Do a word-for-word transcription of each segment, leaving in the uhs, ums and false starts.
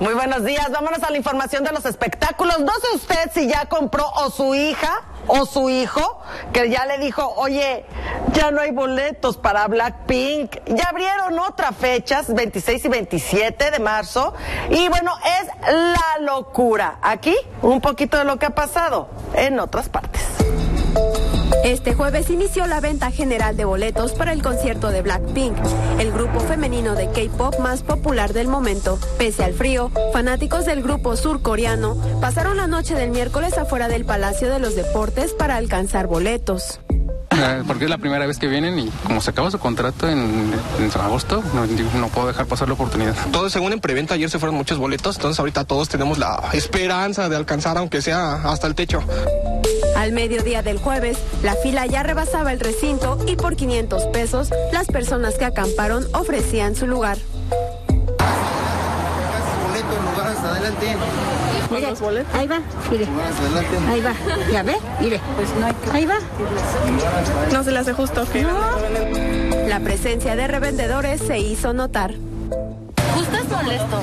Muy buenos días, vámonos a la información de los espectáculos. No sé usted si ya compró o su hija o su hijo, que ya le dijo, oye, ya no hay boletos para Blackpink. Ya abrieron otras fechas, veintiséis y veintisiete de marzo, y bueno, es la locura. Aquí, un poquito de lo que ha pasado en otras partes. Este jueves inició la venta general de boletos para el concierto de Blackpink, el grupo femenino de K-Pop más popular del momento. Pese al frío, fanáticos del grupo surcoreano pasaron la noche del miércoles afuera del Palacio de los Deportes para alcanzar boletos. Porque es la primera vez que vienen y como se acaba su contrato en, en agosto, no, no puedo dejar pasar la oportunidad. Todos según en preventa, ayer se fueron muchos boletos, entonces ahorita todos tenemos la esperanza de alcanzar aunque sea hasta el techo. Al mediodía del jueves, la fila ya rebasaba el recinto y por quinientos pesos las personas que acamparon ofrecían su lugar. Mire, ahí va, mire, ahí va, ya ve, mire, ahí va. No se le hace justo. No. La presencia de revendedores se hizo notar. Justo es molesto,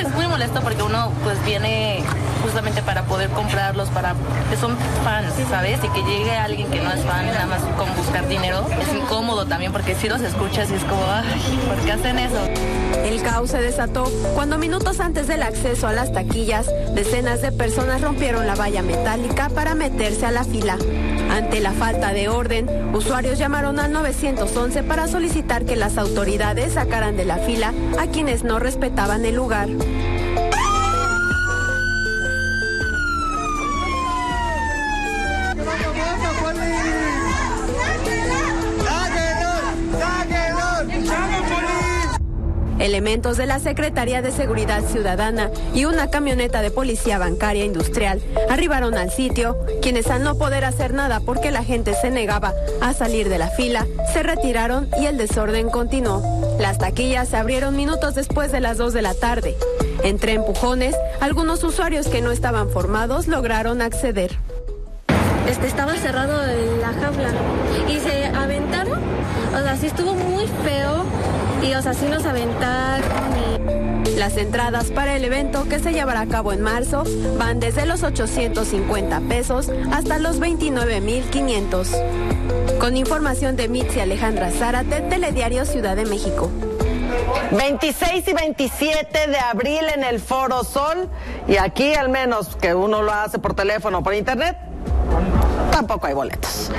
es muy molesto porque uno pues viene justamente para poder comprarlos, para que son fans, ¿sabes? Y que llegue alguien que no es fan nada más con buscar dinero. Es incómodo también porque si los escuchas y es como, ay, ¿por qué hacen eso? El caos se desató cuando minutos antes del acceso a las taquillas, decenas de personas rompieron la valla metálica para meterse a la fila. Ante la falta de orden, usuarios llamaron al nueve once para solicitar que las autoridades sacaran de la fila a quienes no respetaban el lugar. Elementos de la Secretaría de Seguridad Ciudadana y una camioneta de policía bancaria industrial arribaron al sitio, quienes al no poder hacer nada porque la gente se negaba a salir de la fila, se retiraron y el desorden continuó. Las taquillas se abrieron minutos después de las dos de la tarde. Entre empujones, algunos usuarios que no estaban formados lograron acceder. Este, estaba cerrado la jaula y se aventaron, o sea, sí estuvo muy feo. Y o sea, sí nos aventaron. Las entradas para el evento que se llevará a cabo en marzo van desde los ochocientos cincuenta pesos hasta los veintinueve mil quinientos. Con información de Mitzi Alejandra Zárate, Telediario Ciudad de México. veintiséis y veintisiete de abril en el Foro Sol, y aquí al menos que uno lo hace por teléfono o por internet, tampoco hay boletos.